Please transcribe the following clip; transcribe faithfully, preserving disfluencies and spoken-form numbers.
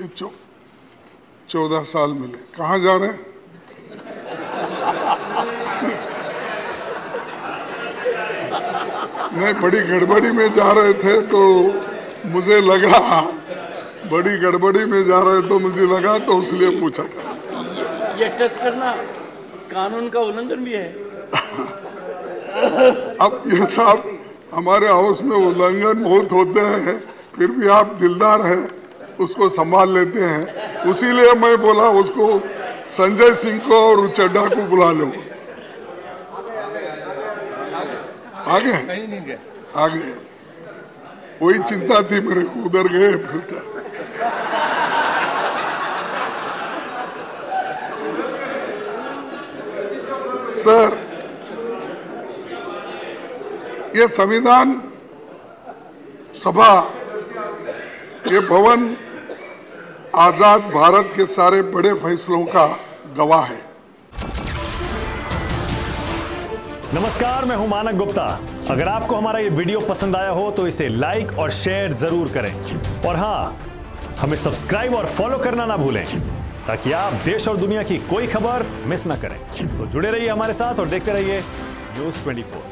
ये चौदह साल मिले। कहाँ जा रहे हैं? नहीं, बड़ी गड़बड़ी में जा रहे थे तो मुझे लगा बड़ी गड़बड़ी में जा रहे तो मुझे लगा तो इसलिए पूछा। ये टेस्ट करना कानून का उल्लंघन भी है। अब ये साहब हमारे हाउस में उल्लंघन बहुत होते हैं, फिर भी आप दिलदार हैं, उसको संभाल लेते हैं। उसी लिए मैं बोला उसको संजय सिंह को और चड्ढा को बुला लो। आगे आगे वही चिंता थी मेरे को, उधर गए फिर। सर, ये संविधान सभा, ये भवन आजाद भारत के सारे बड़े फैसलों का गवाह है। नमस्कार, मैं हूं मानक गुप्ता। अगर आपको हमारा ये वीडियो पसंद आया हो तो इसे लाइक और शेयर जरूर करें, और हां, हमें सब्सक्राइब और फॉलो करना ना भूलें ताकि आप देश और दुनिया की कोई खबर मिस ना करें। तो जुड़े रहिए हमारे साथ और देखते रहिए न्यूज़ ट्वेंटी फोर।